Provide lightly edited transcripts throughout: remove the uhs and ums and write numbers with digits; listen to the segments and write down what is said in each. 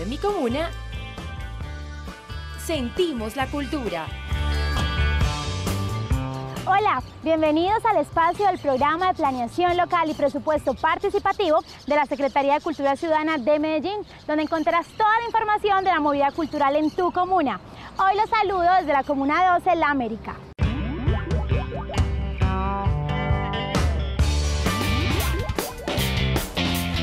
de mi comuna, sentimos la cultura. Hola, bienvenidos al espacio del Programa de Planeación Local y Presupuesto Participativo de la Secretaría de Cultura Ciudadana de Medellín, donde encontrarás toda la información de la movida cultural en tu comuna. Hoy los saludo desde la Comuna 12, La América.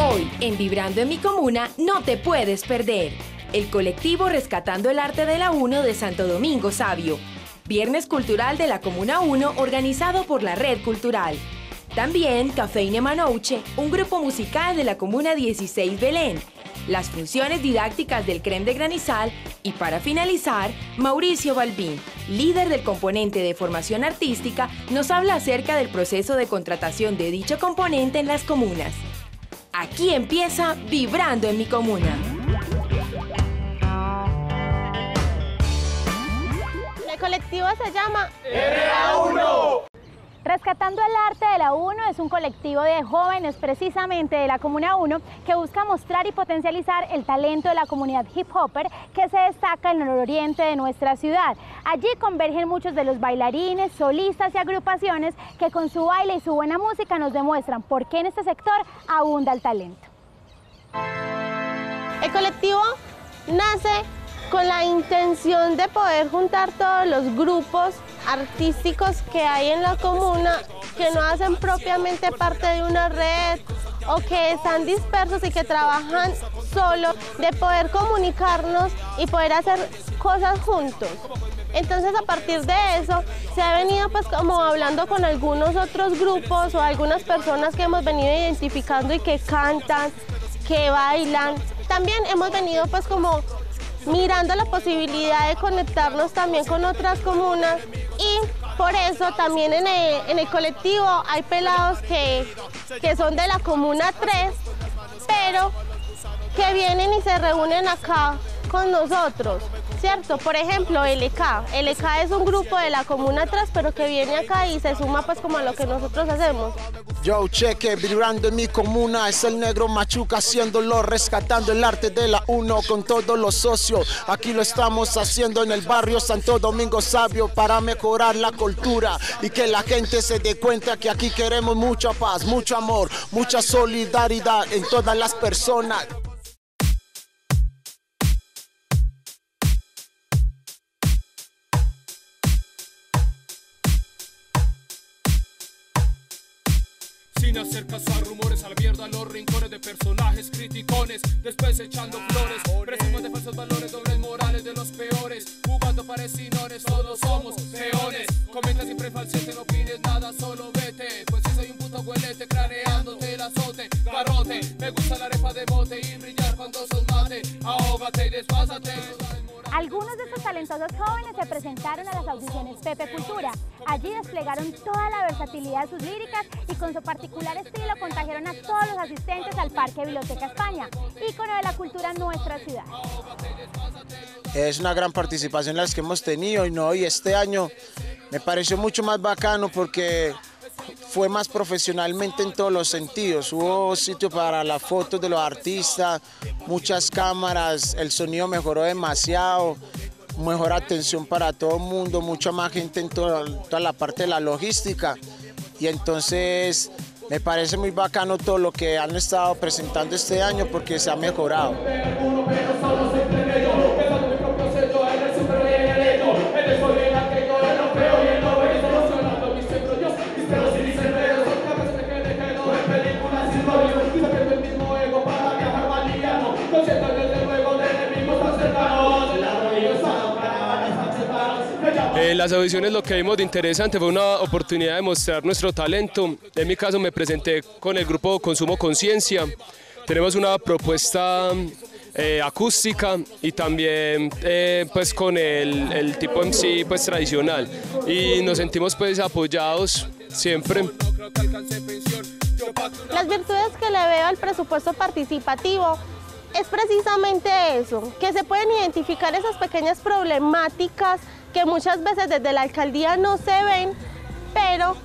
Hoy, en Vibrando en mi Comuna, no te puedes perder el colectivo Rescatando el Arte de la 1 de Santo Domingo Savio, Viernes Cultural de la Comuna 1 organizado por la Red Cultural. También Caféine Manouche, un grupo musical de la Comuna 16 Belén, las funciones didácticas del Crem de Granizal y, para finalizar, Mauricio Balvín, líder del componente de formación artística, nos habla acerca del proceso de contratación de dicho componente en las comunas. Aquí empieza Vibrando en mi Comuna. El colectivo se llama RA1. Rescatando el Arte de la 1 es un colectivo de jóvenes precisamente de la Comuna 1 que busca mostrar y potencializar el talento de la comunidad hip hopper que se destaca en el nororiente de nuestra ciudad. Allí convergen muchos de los bailarines, solistas y agrupaciones que con su baile y su buena música nos demuestran por qué en este sector abunda el talento. El colectivo nace con la intención de poder juntar todos los grupos artísticos que hay en la comuna que no hacen propiamente parte de una red o que están dispersos y que trabajan solo, de poder comunicarnos y poder hacer cosas juntos. Entonces, a partir de eso se ha venido pues como hablando con algunos otros grupos o algunas personas que hemos venido identificando y que cantan, que bailan. También hemos venido pues como mirando la posibilidad de conectarnos también con otras comunas, y por eso también en el colectivo hay pelados que son de la Comuna 3, pero que vienen y se reúnen acá con nosotros, ¿cierto? Por ejemplo, el EK. El EK es un grupo de la Comuna 3, pero que viene acá y se suma pues como a lo que nosotros hacemos. Yo, cheque, vibrando en mi comuna, es el negro Machuca haciéndolo, rescatando el arte de la 1 con todos los socios. Aquí lo estamos haciendo en el barrio Santo Domingo Savio para mejorar la cultura y que la gente se dé cuenta que aquí queremos mucha paz, mucho amor, mucha solidaridad en todas las personas. Sin hacer caso a rumores, a la mierda a los rincones de personajes criticones, después echando flores, presumas de falsos valores, dobles morales de los peores, jugando parecinores, todos somos peones. Comenta siempre falsete, no pides nada, solo vete, pues si soy un puto huelete, craneándote el azote, garrote. Me gusta la arepa de bote y brillar cuando sos mate, ahógate y despásate. Algunos de estos talentosos jóvenes se presentaron a las audiciones Pepe Cultura. Allí desplegaron toda la versatilidad de sus líricas y con su particular estilo contagiaron a todos los asistentes al Parque Biblioteca España, ícono de la cultura en nuestra ciudad. Es una gran participación las que hemos tenido y este año me pareció mucho más bacano porque fue más profesionalmente en todos los sentidos. Hubo sitio para las fotos de los artistas, muchas cámaras, el sonido mejoró demasiado, mejor atención para todo el mundo, mucha más gente en toda la parte de la logística. Y entonces me parece muy bacano todo lo que han estado presentando este año porque se ha mejorado. Las audiciones, lo que vimos de interesante fue una oportunidad de mostrar nuestro talento. En mi caso me presenté con el grupo Consumo Conciencia. Tenemos una propuesta acústica y también pues con el tipo MC pues tradicional, y nos sentimos pues apoyados siempre. Las virtudes que le veo al presupuesto participativo es precisamente eso, que se pueden identificar esas pequeñas problemáticas que muchas veces desde la alcaldía no se ven, pero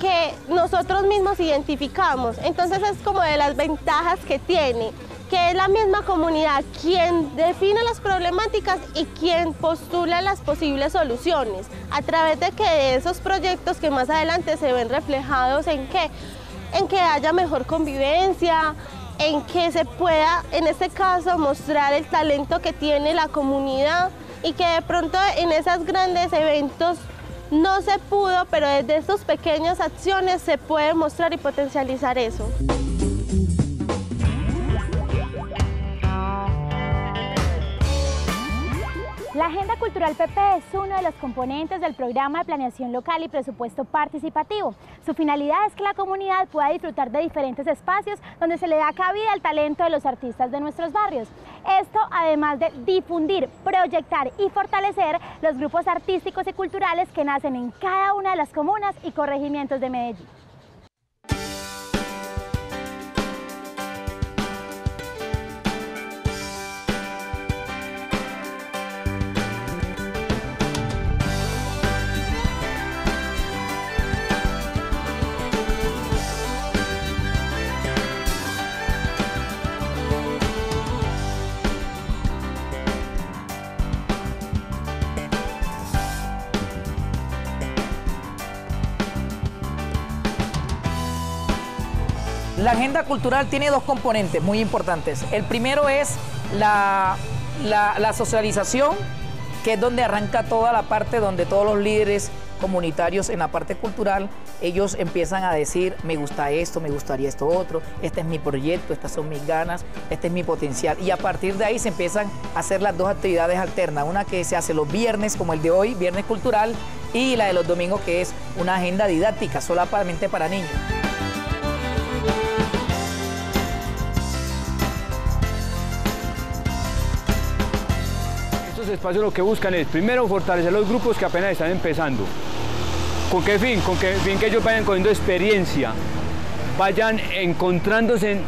que nosotros mismos identificamos. Entonces es como de las ventajas que tiene, que es la misma comunidad quien define las problemáticas y quien postula las posibles soluciones, a través de que de esos proyectos que más adelante se ven reflejados en que haya mejor convivencia, en que se pueda, en este caso, mostrar el talento que tiene la comunidad y que de pronto en esos grandes eventos no se pudo, pero desde estas pequeñas acciones se puede mostrar y potencializar eso. La Agenda Cultural PP es uno de los componentes del Programa de Planeación Local y Presupuesto Participativo. Su finalidad es que la comunidad pueda disfrutar de diferentes espacios donde se le da cabida al talento de los artistas de nuestros barrios. Esto, además de difundir, proyectar y fortalecer los grupos artísticos y culturales que nacen en cada una de las comunas y corregimientos de Medellín. La agenda cultural tiene dos componentes muy importantes. El primero es la socialización, que es donde arranca toda la parte donde todos los líderes comunitarios en la parte cultural, ellos empiezan a decir, me gusta esto, me gustaría esto otro, este es mi proyecto, estas son mis ganas, este es mi potencial. Y a partir de ahí se empiezan a hacer las dos actividades alternas, una que se hace los viernes, como el de hoy, Viernes Cultural, y la de los domingos, que es una agenda didáctica, solamente para niños. Espacios lo que buscan es primero fortalecer los grupos que apenas están empezando. ¿Con qué fin? Con qué fin, que ellos vayan cogiendo experiencia, vayan encontrándose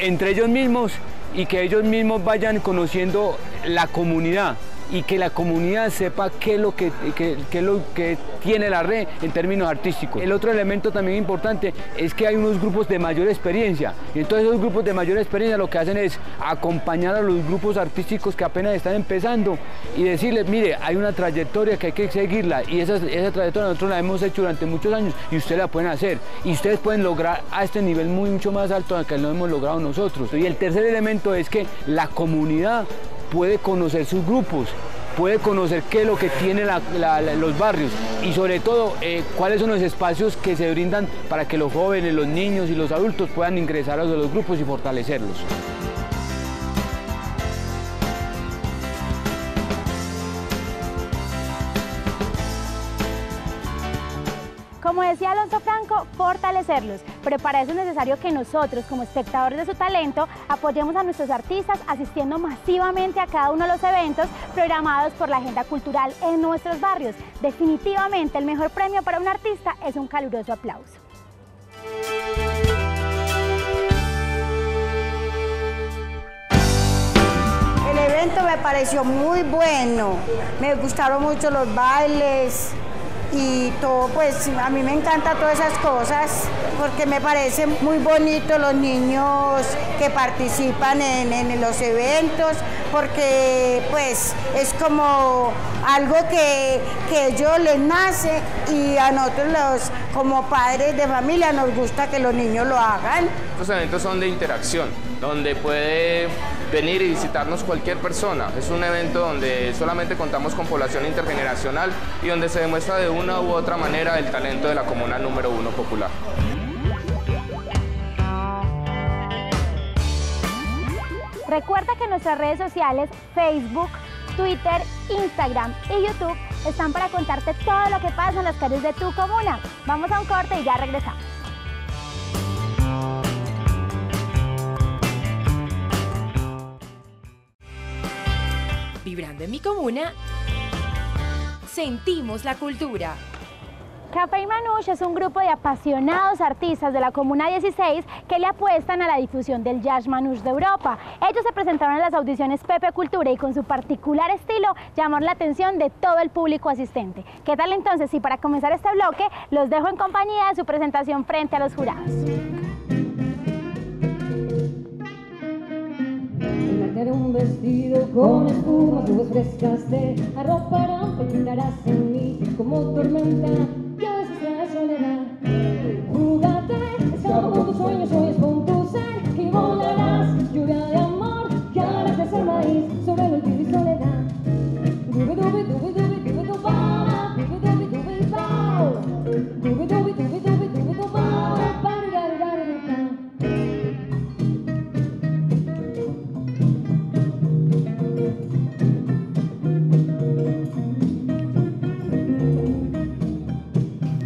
entre ellos mismos y que ellos mismos vayan conociendo la comunidad y que la comunidad sepa qué es lo que tiene la red en términos artísticos. El otro elemento también importante es que hay unos grupos de mayor experiencia, y entonces esos grupos de mayor experiencia lo que hacen es acompañar a los grupos artísticos que apenas están empezando y decirles, mire, hay una trayectoria que hay que seguirla, y esa trayectoria nosotros la hemos hecho durante muchos años y ustedes la pueden hacer, y ustedes pueden lograr a este nivel mucho más alto al que lo hemos logrado nosotros. Y el tercer elemento es que la comunidad puede conocer sus grupos, puede conocer qué es lo que tienen los barrios y sobre todo cuáles son los espacios que se brindan para que los jóvenes, los niños y los adultos puedan ingresar a los grupos y fortalecerlos. Como decía Alonso Franco, fortalecerlos, pero para eso es necesario que nosotros, como espectadores de su talento, apoyemos a nuestros artistas asistiendo masivamente a cada uno de los eventos programados por la agenda cultural en nuestros barrios. Definitivamente el mejor premio para un artista es un caluroso aplauso. El evento me pareció muy bueno, me gustaron mucho los bailes, y todo, pues a mí me encanta todas esas cosas porque me parecen muy bonitos los niños que participan en los eventos, porque pues es como algo que a ellos les nace, y a nosotros como padres de familia nos gusta que los niños lo hagan. Estos eventos son de interacción, donde puede venir y visitarnos cualquier persona. Es un evento donde solamente contamos con población intergeneracional y donde se demuestra de una u otra manera el talento de la comuna número 1 popular. Recuerda que nuestras redes sociales, Facebook, Twitter, Instagram y YouTube, están para contarte todo lo que pasa en las calles de tu comuna. Vamos a un corte y ya regresamos. Vibrando en mi comuna, sentimos la cultura. Caféine Manouche es un grupo de apasionados artistas de la Comuna 16 que le apuestan a la difusión del jazz manouche de Europa. Ellos se presentaron en las audiciones Pepe Cultura y con su particular estilo llamó la atención de todo el público asistente. ¿Qué tal entonces? Y para comenzar este bloque, los dejo en compañía de su presentación frente a los jurados. con espumas, nubes frescas te arroparán, pintarás en mí como tormenta que a veces trae soledad. Júgate, escapa con tus sueños, sueños con tu ser, que volarás, lluvia de amor, que harás crecer maíz sobre el olvido y soledad. Dube, dube, dube, dube, dube, dubara, dube, dube, dube, dao, dube, dube, dube, dube, dube, dubara, pararararara.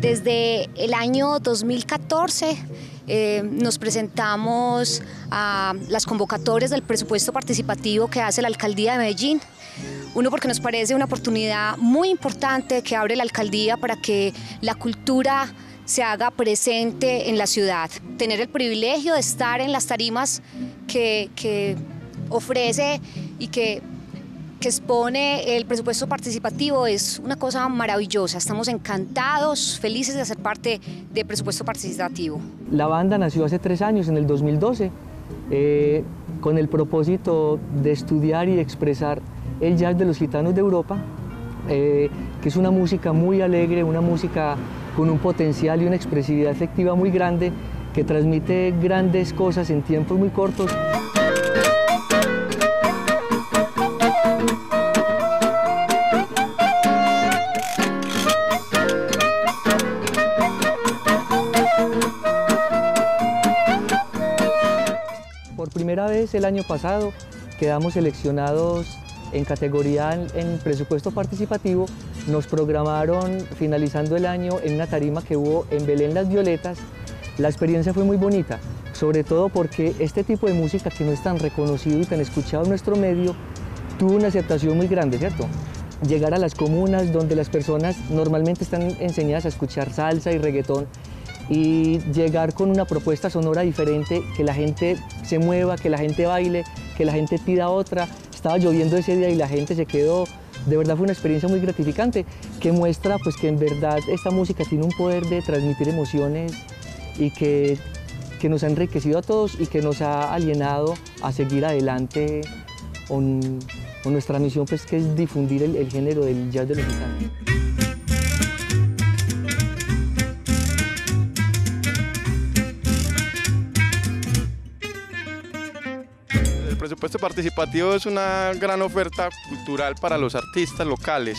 Desde el año 2014 nos presentamos a las convocatorias del presupuesto participativo que hace la Alcaldía de Medellín. Uno, porque nos parece una oportunidad muy importante que abre la Alcaldía para que la cultura se haga presente en la ciudad. Tener el privilegio de estar en las tarimas que ofrece y que expone el presupuesto participativo es una cosa maravillosa. Estamos encantados, felices de hacer parte de presupuesto participativo. La banda nació hace 3 años, en el 2012, con el propósito de estudiar y expresar el jazz de los gitanos de Europa, que es una música muy alegre, una música con un potencial y una expresividad efectiva muy grande, que transmite grandes cosas en tiempos muy cortos. Primera vez el año pasado quedamos seleccionados en categoría en presupuesto participativo. Nos programaron finalizando el año en una tarima que hubo en Belén Las Violetas. La experiencia fue muy bonita, sobre todo porque este tipo de música que no es tan reconocido y tan escuchado en nuestro medio tuvo una aceptación muy grande, ¿cierto? Llegar a las comunas donde las personas normalmente están enseñadas a escuchar salsa y reggaetón, y llegar con una propuesta sonora diferente, que la gente se mueva, que la gente baile, que la gente pida otra. Estaba lloviendo ese día y la gente se quedó. De verdad fue una experiencia muy gratificante, que muestra pues que en verdad esta música tiene un poder de transmitir emociones y que nos ha enriquecido a todos y que nos ha alienado a seguir adelante con nuestra misión, pues, que es difundir el género del jazz de los gitanos. El presupuesto participativo es una gran oferta cultural para los artistas locales.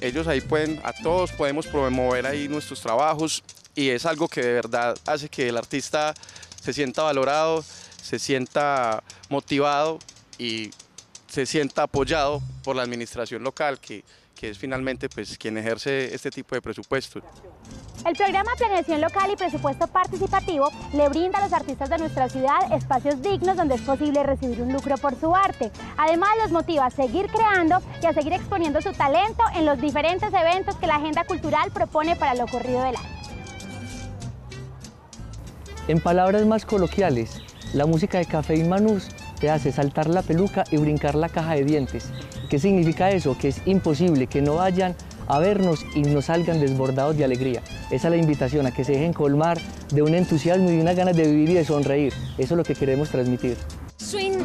Ellos ahí podemos promover ahí nuestros trabajos, y es algo que de verdad hace que el artista se sienta valorado, se sienta motivado y se sienta apoyado por la administración local, que es finalmente pues quien ejerce este tipo de presupuestos. El programa Planeación Local y Presupuesto Participativo le brinda a los artistas de nuestra ciudad espacios dignos donde es posible recibir un lucro por su arte. Además, los motiva a seguir creando y a seguir exponiendo su talento en los diferentes eventos que la agenda cultural propone para lo ocurrido del año. En palabras más coloquiales, la música de Caféine Manouche te hace saltar la peluca y brincar la caja de dientes. ¿Qué significa eso? Que es imposible que no vayan a vernos y nos salgan desbordados de alegría. Esa es la invitación, a que se dejen colmar de un entusiasmo y de unas ganas de vivir y de sonreír. Eso es lo que queremos transmitir. Swing,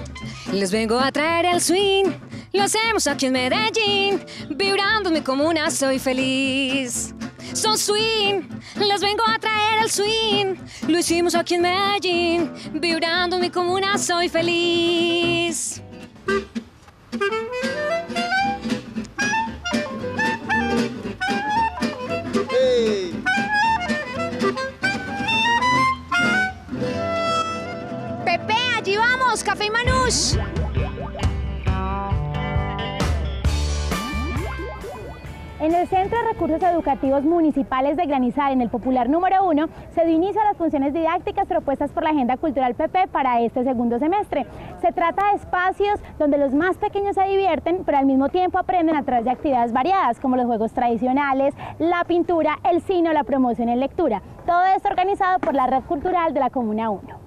les vengo a traer el swing. Lo hacemos aquí en Medellín. Vibrando en mi comuna soy feliz. Son swing, les vengo a traer el swing. Lo hicimos aquí en Medellín. Vibrando en mi comuna soy feliz. Pepe, allí vamos, Caféine Manouche. En el Centro de Recursos Educativos Municipales de Granizal, en el Popular número 1, se dio inicio a las funciones didácticas propuestas por la Agenda Cultural PP para este segundo semestre. Se trata de espacios donde los más pequeños se divierten, pero al mismo tiempo aprenden a través de actividades variadas, como los juegos tradicionales, la pintura, el cine o la promoción en lectura. Todo esto organizado por la Red Cultural de la Comuna 1.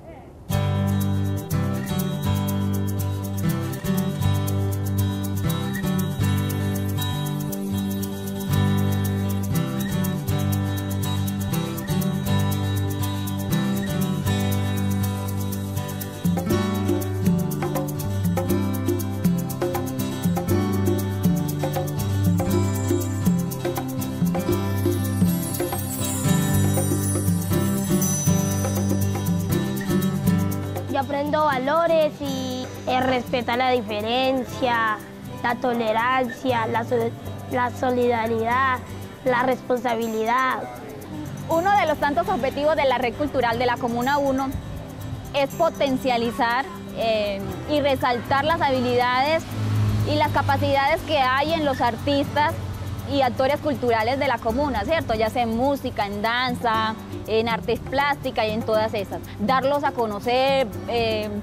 aprendo valores y respeta la diferencia, la tolerancia, la solidaridad, la responsabilidad. Uno de los tantos objetivos de la Red Cultural de la Comuna 1 es potencializar y resaltar las habilidades y las capacidades que hay en los artistas y actores culturales de la comuna, ¿cierto? Ya sea en música, en danza, en artes plásticas y en todas esas. Darlos a conocer,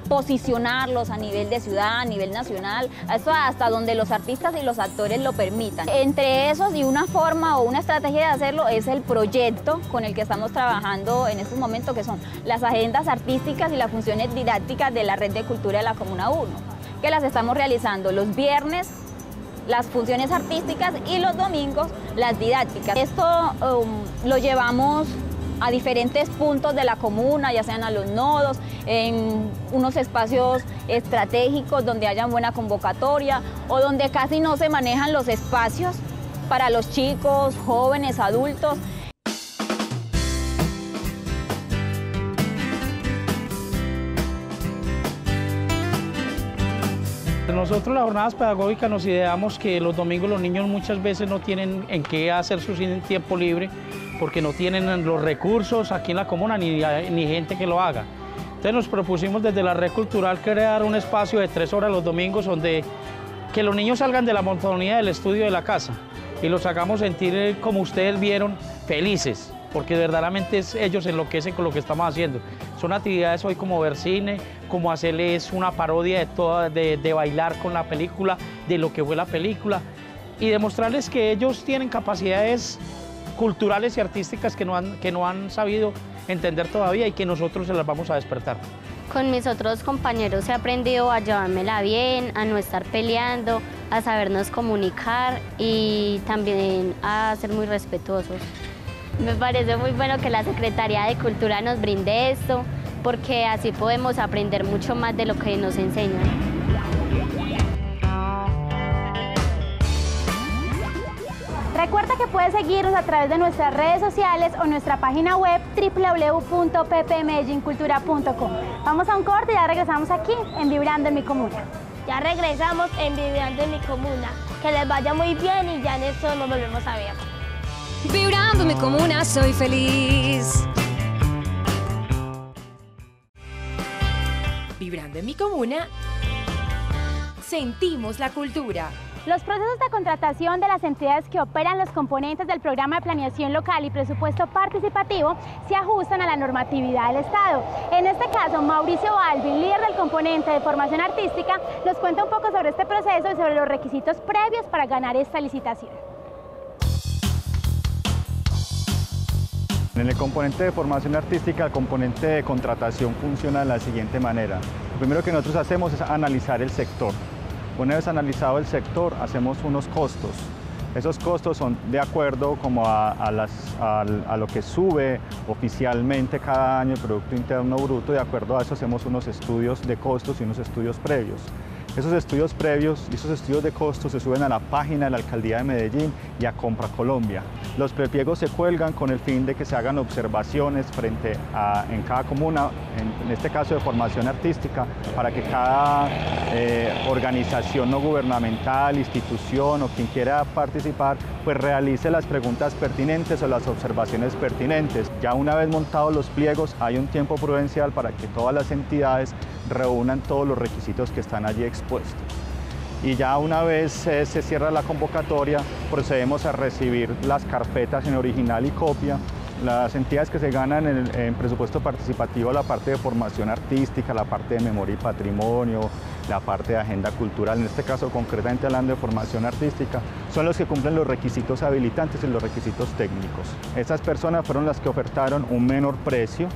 posicionarlos a nivel de ciudad, a nivel nacional, eso hasta donde los artistas y los actores lo permitan. Entre esos y una forma o una estrategia de hacerlo es el proyecto con el que estamos trabajando en estos momentos, que son las agendas artísticas y las funciones didácticas de la Red de Cultura de la Comuna 1, que las estamos realizando los viernes, las funciones artísticas, y los domingos las didácticas. Esto lo llevamos a diferentes puntos de la comuna, ya sean a los nodos, en unos espacios estratégicos donde haya buena convocatoria o donde casi no se manejan los espacios para los chicos, jóvenes, adultos. Nosotros las jornadas pedagógicas nos ideamos que los domingos los niños muchas veces no tienen en qué hacer su tiempo libre porque no tienen los recursos aquí en la comuna ni gente que lo haga. Entonces nos propusimos desde la Red Cultural crear un espacio de 3 horas los domingos donde que los niños salgan de la monotonía del estudio de la casa y los hagamos sentir, como ustedes vieron, felices, porque verdaderamente ellos enloquecen con lo que estamos haciendo. Son actividades hoy como ver cine, como hacerles una parodia de toda, de bailar con la película, de lo que fue la película, y demostrarles que ellos tienen capacidades culturales y artísticas que no han sabido entender todavía y que nosotros se las vamos a despertar. Con mis otros compañeros he aprendido a llevármela bien, a no estar peleando, a sabernos comunicar y también a ser muy respetuosos. Me parece muy bueno que la Secretaría de Cultura nos brinde esto, porque así podemos aprender mucho más de lo que nos enseñan. Recuerda que puedes seguirnos a través de nuestras redes sociales o nuestra página web www.ppmedellincultura.com. Vamos a un corte y ya regresamos aquí en Vibrando en mi Comuna. Ya regresamos en Vibrando en mi Comuna. Que les vaya muy bien y ya en eso nos volvemos a ver. Vibrando mi comuna, soy feliz. Vibrando en mi comuna, sentimos la cultura. Los procesos de contratación de las entidades que operan los componentes del Programa de Planeación Local y Presupuesto Participativo se ajustan a la normatividad del Estado. En este caso, Mauricio Balvín, líder del componente de formación artística, nos cuenta un poco sobre este proceso y sobre los requisitos previos para ganar esta licitación. En el componente de formación artística, el componente de contratación funciona de la siguiente manera. Lo primero que nosotros hacemos es analizar el sector. Una vez analizado el sector, hacemos unos costos. Esos costos son de acuerdo como a lo que sube oficialmente cada año el Producto Interno Bruto. De acuerdo a eso hacemos unos estudios de costos y unos estudios previos. Esos estudios previos y esos estudios de costos se suben a la página de la Alcaldía de Medellín y a Compra Colombia. Los prepliegos se cuelgan con el fin de que se hagan observaciones frente a, en cada comuna, en este caso de formación artística, para que cada organización no gubernamental, institución o quien quiera participar, pues realice las preguntas pertinentes o las observaciones pertinentes. Ya una vez montados los pliegos, hay un tiempo prudencial para que todas las entidades reúnan todos los requisitos que están allí expuestos. Y ya una vez se cierra la convocatoria, procedemos a recibir las carpetas en original y copia. Las entidades que se ganan en presupuesto participativo, la parte de formación artística, la parte de memoria y patrimonio, la parte de agenda cultural, en este caso concretamente hablando de formación artística, son los que cumplen los requisitos habilitantes y los requisitos técnicos. Estas personas fueron las que ofertaron un menor precio,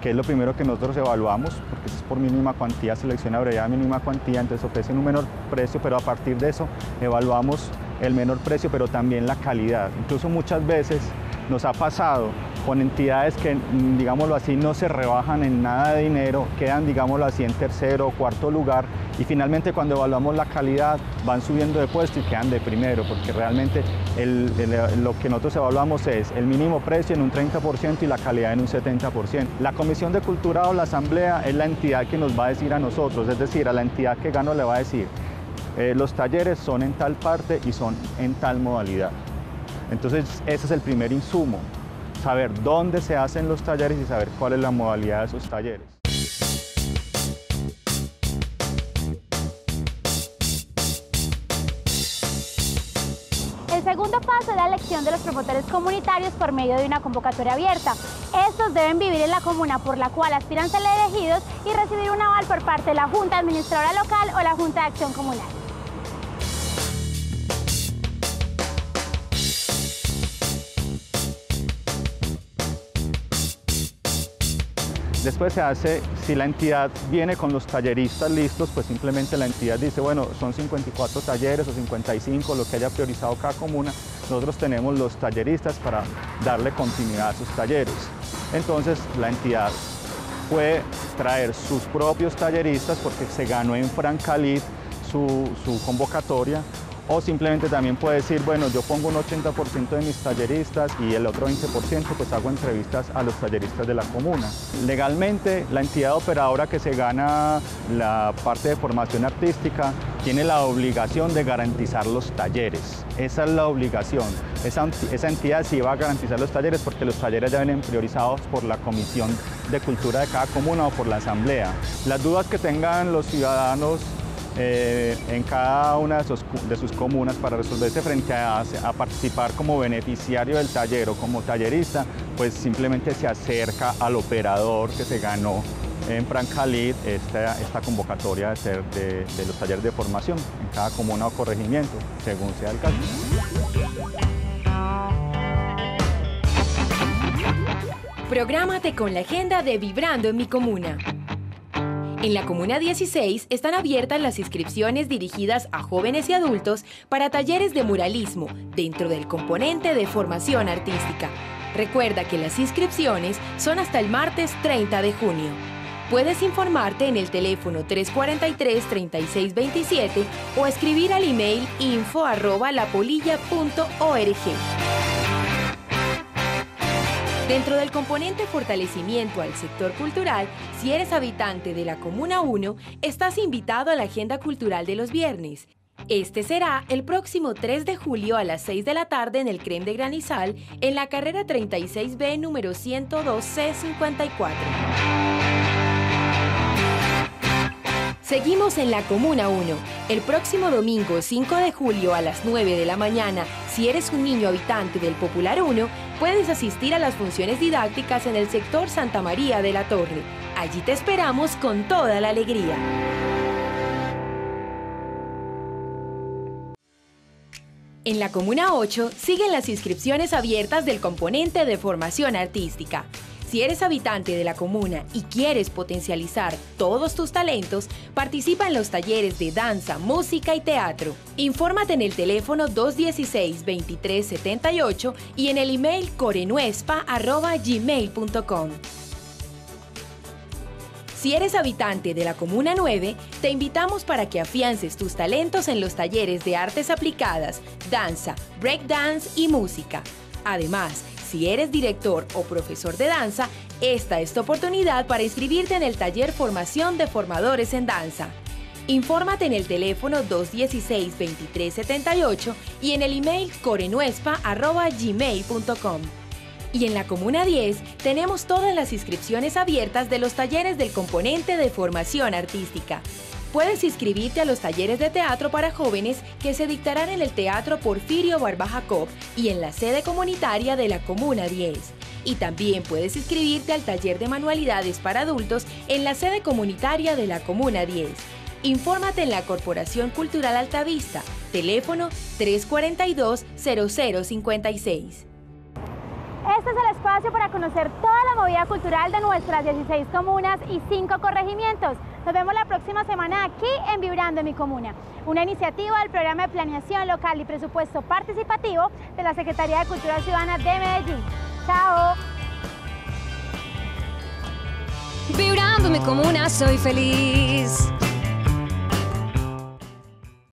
que es lo primero que nosotros evaluamos, porque eso es por mínima cuantía, selecciona brevedad mínima cuantía, entonces ofrecen un menor precio, pero a partir de eso evaluamos el menor precio, pero también la calidad. Incluso muchas veces nos ha pasado con entidades que, digámoslo así, no se rebajan en nada de dinero, quedan, digámoslo así, en tercero o cuarto lugar, y finalmente cuando evaluamos la calidad van subiendo de puesto y quedan de primero, porque realmente lo que nosotros evaluamos es el mínimo precio en un 30% y la calidad en un 70%. La Comisión de Cultura o la Asamblea es la entidad que nos va a decir a nosotros, es decir, a la entidad que ganó le va a decir los talleres son en tal parte y son en tal modalidad. Entonces ese es el primer insumo, saber dónde se hacen los talleres y saber cuál es la modalidad de esos talleres. El segundo paso es la elección de los promotores comunitarios por medio de una convocatoria abierta. Estos deben vivir en la comuna por la cual aspiran a ser elegidos y recibir un aval por parte de la Junta Administradora Local o la Junta de Acción Comunal. Después se hace, si la entidad viene con los talleristas listos, pues simplemente la entidad dice, bueno, son 54 talleres o 55, lo que haya priorizado cada comuna, nosotros tenemos los talleristas para darle continuidad a sus talleres. Entonces la entidad puede traer sus propios talleristas porque se ganó en Francalid su convocatoria, o simplemente también puede decir, bueno, yo pongo un 80% de mis talleristas y el otro 20% pues hago entrevistas a los talleristas de la comuna. Legalmente, la entidad operadora que se gana la parte de formación artística tiene la obligación de garantizar los talleres. Esa es la obligación. Esa entidad sí va a garantizar los talleres porque los talleres ya vienen priorizados por la Comisión de Cultura de cada comuna o por la Asamblea. Las dudas que tengan los ciudadanos en cada una de sus comunas para resolverse frente a participar como beneficiario del taller o como tallerista, pues simplemente se acerca al operador que se ganó en Francalid esta convocatoria de ser de los talleres de formación en cada comuna o corregimiento, según sea el caso. Prográmate con la agenda de Vibrando en mi Comuna. En la Comuna 16 están abiertas las inscripciones dirigidas a jóvenes y adultos para talleres de muralismo dentro del componente de formación artística. Recuerda que las inscripciones son hasta el martes 30 de junio. Puedes informarte en el teléfono 343-3627 o escribir al email info@lapolilla.org. Dentro del componente fortalecimiento al sector cultural, si eres habitante de la Comuna 1, estás invitado a la Agenda Cultural de los Viernes. Este será el próximo 3 de julio a las 6 de la tarde en el Crem de Granizal, en la carrera 36B número 102C54. Seguimos en la Comuna 1. El próximo domingo 5 de julio a las 9 de la mañana, si eres un niño habitante del Popular 1, puedes asistir a las funciones didácticas en el sector Santa María de la Torre. Allí te esperamos con toda la alegría. En la Comuna 8 siguen las inscripciones abiertas del componente de formación artística. Si eres habitante de la comuna y quieres potencializar todos tus talentos, participa en los talleres de danza, música y teatro. Infórmate en el teléfono 216-2378 y en el email corenuespa@gmail.com. Si eres habitante de la Comuna 9, te invitamos para que afiances tus talentos en los talleres de artes aplicadas, danza, breakdance y música. Además, si eres director o profesor de danza, esta es tu oportunidad para inscribirte en el taller Formación de Formadores en Danza. Infórmate en el teléfono 216-2378 y en el email corenuespa@gmail.com. Y en la Comuna 10 tenemos todas las inscripciones abiertas de los talleres del componente de formación artística. Puedes inscribirte a los talleres de teatro para jóvenes que se dictarán en el Teatro Porfirio Barba Jacob y en la sede comunitaria de la Comuna 10. Y también puedes inscribirte al taller de manualidades para adultos en la sede comunitaria de la Comuna 10. Infórmate en la Corporación Cultural Altavista, teléfono 342-0056. Este es el espacio para conocer toda la movida cultural de nuestras 16 comunas y 5 corregimientos. Nos vemos la próxima semana aquí en Vibrando en mi Comuna, una iniciativa del Programa de Planeación Local y Presupuesto Participativo de la Secretaría de Cultura Ciudadana de Medellín. ¡Chao! vibrando en mi comuna soy feliz.